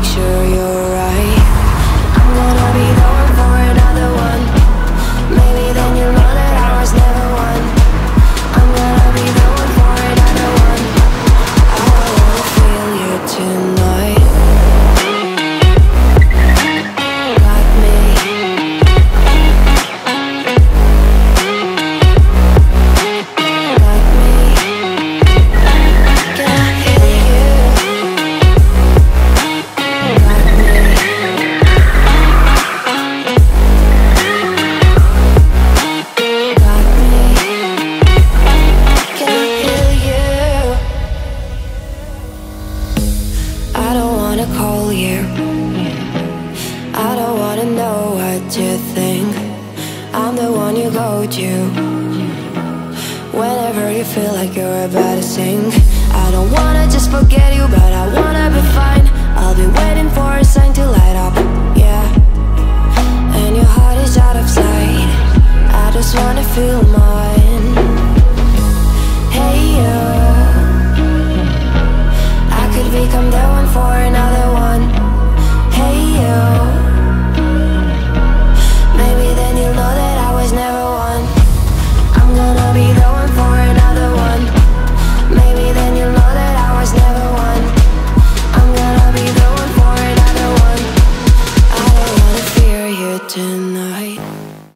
make sure you're right. I'm gonna be the one for another one. Maybe then you'll know that I was never one. I'm gonna be the one for another one. I wanna feel you tonight. Got me. Got me. Can I feel you? I don't wanna call you, I don't wanna know what you think. I'm the one you go to whenever you feel like you're about to sink. I don't wanna just forget you, but I wanna be fine. I'll be waiting for a sign to light up, yeah. And your heart is out of sight, I just wanna feel mine. Hey you, become the one for another one. Hey you, maybe then you'll know that I was never one. I'm gonna be the one for another one. Maybe then you'll know that I was never one. I'm gonna be the one for another one. I don't wanna fear you tonight.